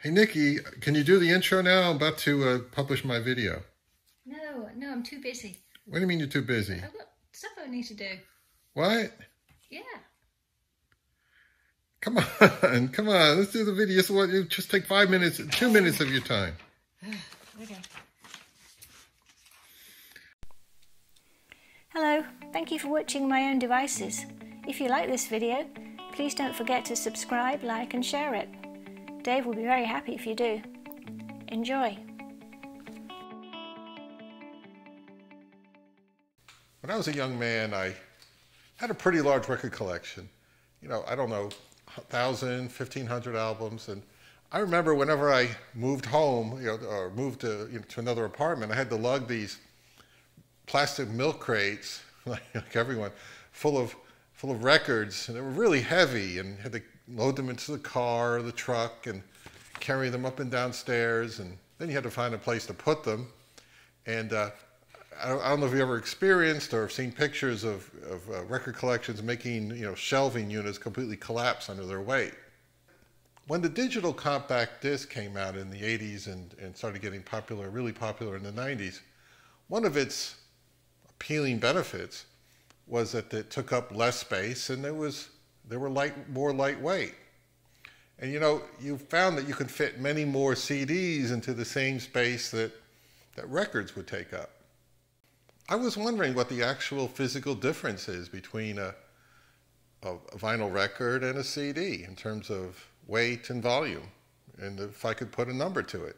Hey, Nikki, can you do the intro now? I'm about to publish my video. No, I'm too busy. What do you mean you're too busy? I've got stuff I need to do. What? Yeah. Come on, come on. Let's do the video. So what, it just take 5 minutes, 2 minutes of your time. Okay. Hello, thank you for watching My Own Devices. If you like this video, please don't forget to subscribe, like and share it. Dave will be very happy if you do. Enjoy. When I was a young man, I had a pretty large record collection. You know, I don't know, 1,000, 1,500 albums. And I remember whenever I moved home, you know, or moved to another apartment, I had to lug these plastic milk crates, like everyone, full of records. And they were really heavy and had to load them into the car or the truck and carry them up and down stairs. And then you had to find a place to put them. And I don't know if you ever experienced or have seen pictures of record collections making, you know, shelving units completely collapse under their weight. When the digital compact disc came out in the 80s and started getting popular, really popular in the 90s, one of its appealing benefits was that it took up less space and they were more lightweight. And you know, you found that you could fit many more CDs into the same space that records would take up. I was wondering what the actual physical difference is between a vinyl record and a CD in terms of weight and volume, and if I could put a number to it.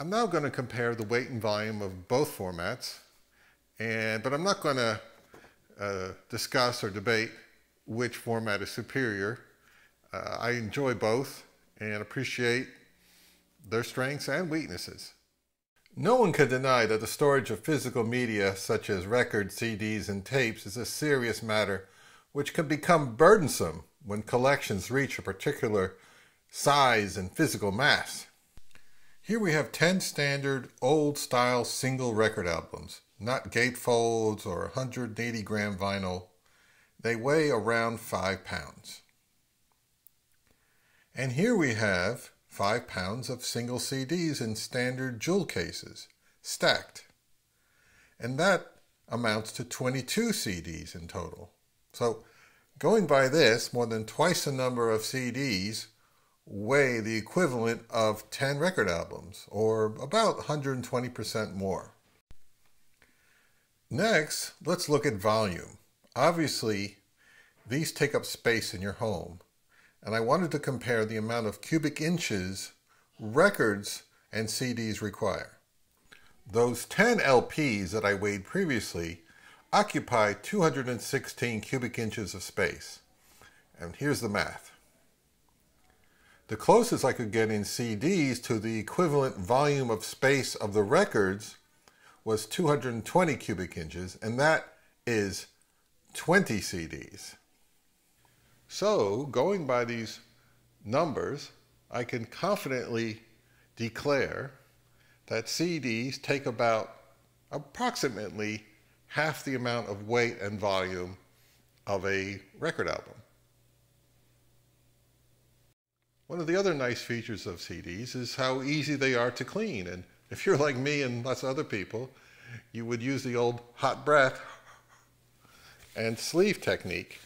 I'm now going to compare the weight and volume of both formats, but I'm not going to discuss or debate which format is superior. I enjoy both and appreciate their strengths and weaknesses. No one can deny that the storage of physical media such as records, CDs, and tapes is a serious matter which can become burdensome when collections reach a particular size and physical mass. Here we have 10 standard old-style single record albums, not gatefolds or 180-gram vinyl. They weigh around 5 pounds. And here we have 5 pounds of single CDs in standard jewel cases, stacked. And that amounts to 22 CDs in total. So going by this, more than twice the number of CDs weigh the equivalent of 10 record albums, or about 120% more. Next, let's look at volume. Obviously, these take up space in your home. And I wanted to compare the amount of cubic inches records and CDs require. Those 10 LPs that I weighed previously occupy 216 cubic inches of space. And here's the math. The closest I could get in CDs to the equivalent volume of space of the records was 220 cubic inches, and that is 20 CDs. So, going by these numbers, I can confidently declare that CDs take about approximately half the amount of weight and volume of a record album. One of the other nice features of CDs is how easy they are to clean. And if you're like me and lots of other people, you would use the old hot breath and sleeve technique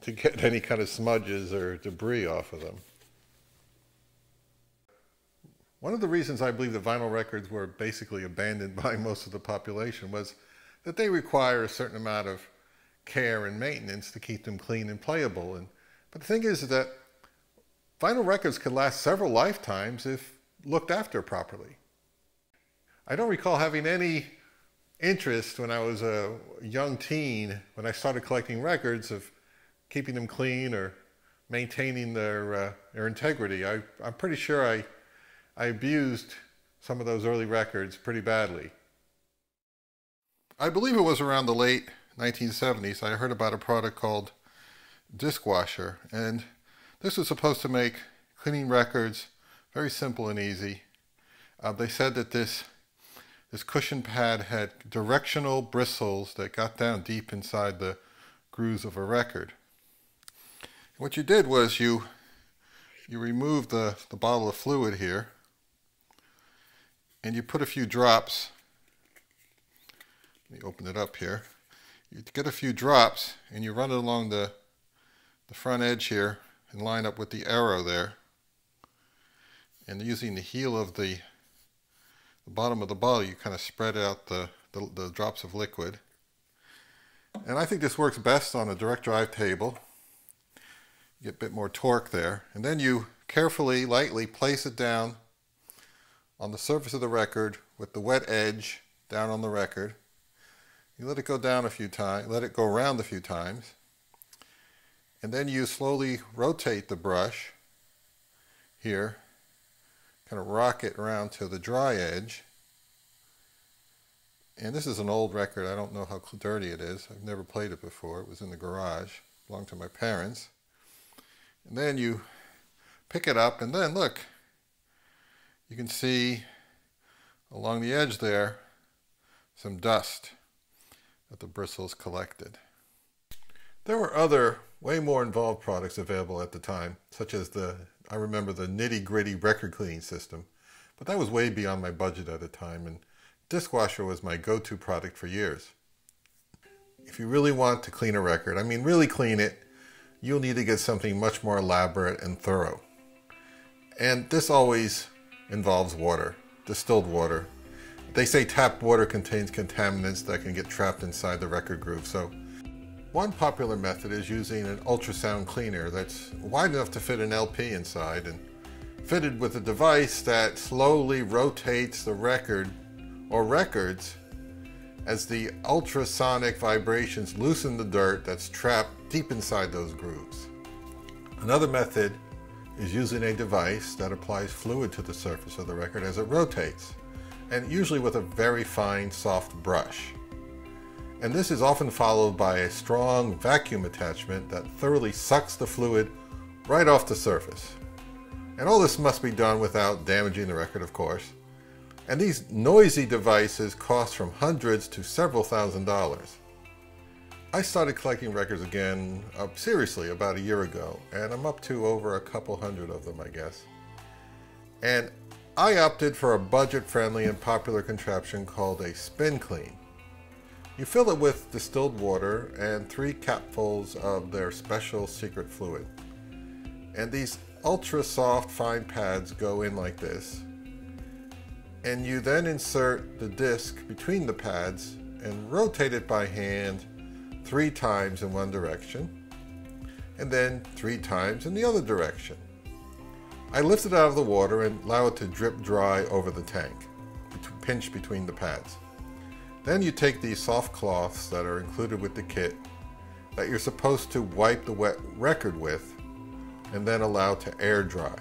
to get any kind of smudges or debris off of them. One of the reasons I believe the vinyl records were basically abandoned by most of the population was that they require a certain amount of care and maintenance to keep them clean and playable. But the thing is that vinyl records could last several lifetimes if looked after properly. I don't recall having any interest when I was a young teen, when I started collecting records, of keeping them clean or maintaining their integrity. I'm pretty sure I abused some of those early records pretty badly. I believe it was around the late 1970s I heard about a product called Discwasher, and this was supposed to make cleaning records very simple and easy. They said that this cushion pad had directional bristles that got down deep inside the grooves of a record. What you did was you removed the bottle of fluid here, and you put a few drops. Let me open it up here. You get a few drops and you run it along the front edge here and line up with the arrow there. And using the heel of the bottom of the bottle, you kind of spread out the drops of liquid. And I think this works best on a direct drive table. You get a bit more torque there. And then you carefully, lightly place it down on the surface of the record with the wet edge down on the record. You let it go down a few times, let it go around a few times, and then you slowly rotate the brush here, kind of rock it around to the dry edge. And this is an old record. I don't know how dirty it is. I've never played it before. It was in the garage. It belonged to my parents. And then you pick it up, and then look, you can see along the edge there some dust that the bristles collected. There were other, way more involved products available at the time, such as I remember the nitty-gritty record cleaning system, but that was way beyond my budget at the time, and Discwasher was my go-to product for years. If you really want to clean a record, I mean really clean it, you'll need to get something much more elaborate and thorough. And this always involves water, distilled water. They say tap water contains contaminants that can get trapped inside the record groove, so one popular method is using an ultrasound cleaner that's wide enough to fit an LP inside and fitted with a device that slowly rotates the record or records as the ultrasonic vibrations loosen the dirt that's trapped deep inside those grooves. Another method is using a device that applies fluid to the surface of the record as it rotates, and usually with a very fine, soft brush. And this is often followed by a strong vacuum attachment that thoroughly sucks the fluid right off the surface. And all this must be done without damaging the record, of course. And these noisy devices cost from hundreds to several $1000s. I started collecting records again, seriously, about a year ago, and I'm up to over a couple hundred of them, I guess. And I opted for a budget-friendly and popular contraption called a SpinClean. You fill it with distilled water and 3 capfuls of their special secret fluid. And these ultra-soft fine pads go in like this. And you then insert the disc between the pads and rotate it by hand 3 times in one direction and then 3 times in the other direction. I lift it out of the water and allow it to drip dry over the tank, pinch between the pads. Then you take these soft cloths that are included with the kit that you're supposed to wipe the wet record with and then allow to air dry.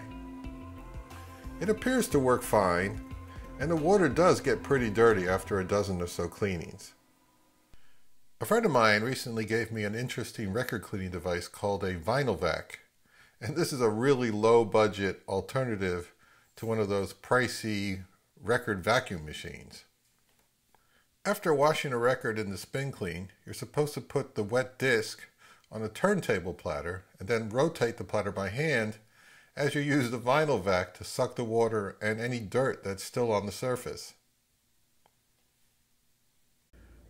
It appears to work fine, and the water does get pretty dirty after a dozen or so cleanings. A friend of mine recently gave me an interesting record cleaning device called a VinylVac, and this is a really low budget alternative to one of those pricey record vacuum machines. After washing a record in the SpinClean, you're supposed to put the wet disc on a turntable platter and then rotate the platter by hand as you use the VinylVac to suck the water and any dirt that's still on the surface.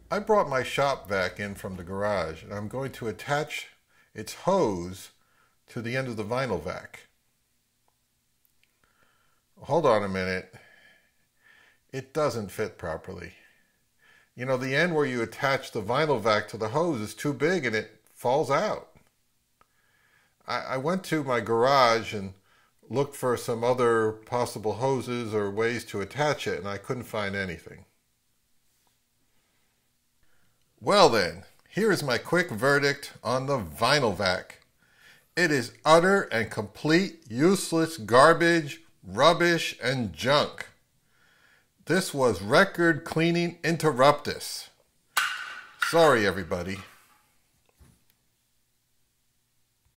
I brought my shop vac in from the garage, and I'm going to attach its hose to the end of the VinylVac. Hold on a minute. It doesn't fit properly. You know, the end where you attach the VinylVac to the hose is too big and it falls out. I went to my garage and looked for some other possible hoses or ways to attach it, and I couldn't find anything. Well then, here is my quick verdict on the VinylVac. It is utter and complete useless garbage, rubbish, and junk. This was Record Cleaning Interruptus. Sorry, everybody.